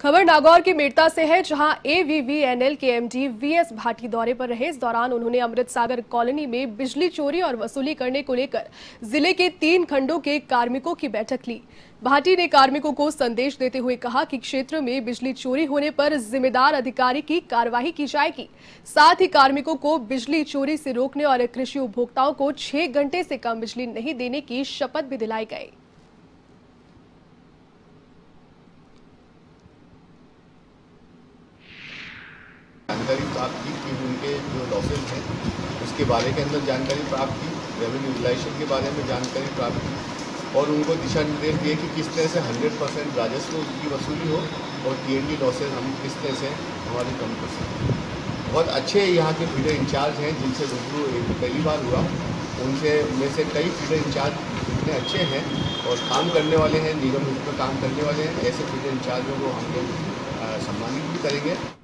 खबर नागौर के मेड़ता से है, जहां AVVNL के MD VS भाटी दौरे पर रहे। इस दौरान उन्होंने अमृत सागर कॉलोनी में बिजली चोरी और वसूली करने को लेकर जिले के 3 खंडों के कार्मिकों की बैठक ली। भाटी ने कार्मिकों को संदेश देते हुए कहा कि क्षेत्र में बिजली चोरी होने पर जिम्मेदार अधिकारी की कार्यवाही की जाएगी। साथ ही कार्मिकों को बिजली चोरी से रोकने और कृषि उपभोक्ताओं को 6 घंटे से कम बिजली नहीं देने की शपथ भी दिलाई गई। जानकारी प्राप्त की कि उनके जो लॉसेज हैं उसके बारे के अंदर जानकारी प्राप्त की, रेवेन्यू यूटिलाइजेशन के बारे में जानकारी प्राप्त की और उनको दिशा निर्देश दिए कि किस तरह से 100% राजस्व की वसूली हो और PND लॉसेज हम किस तरह से हमारी कम कर सकें। बहुत अच्छे यहाँ के फीडर इंचार्ज हैं, जिनसे रूबरू पहली बार हुआ। उनसे में से कई फीडर इंचार्ज इतने अच्छे हैं और काम करने वाले हैं, निगम पर काम करने वाले हैं। ऐसे फीडर इंचार्जों को हम लोग सम्मानित भी करेंगे।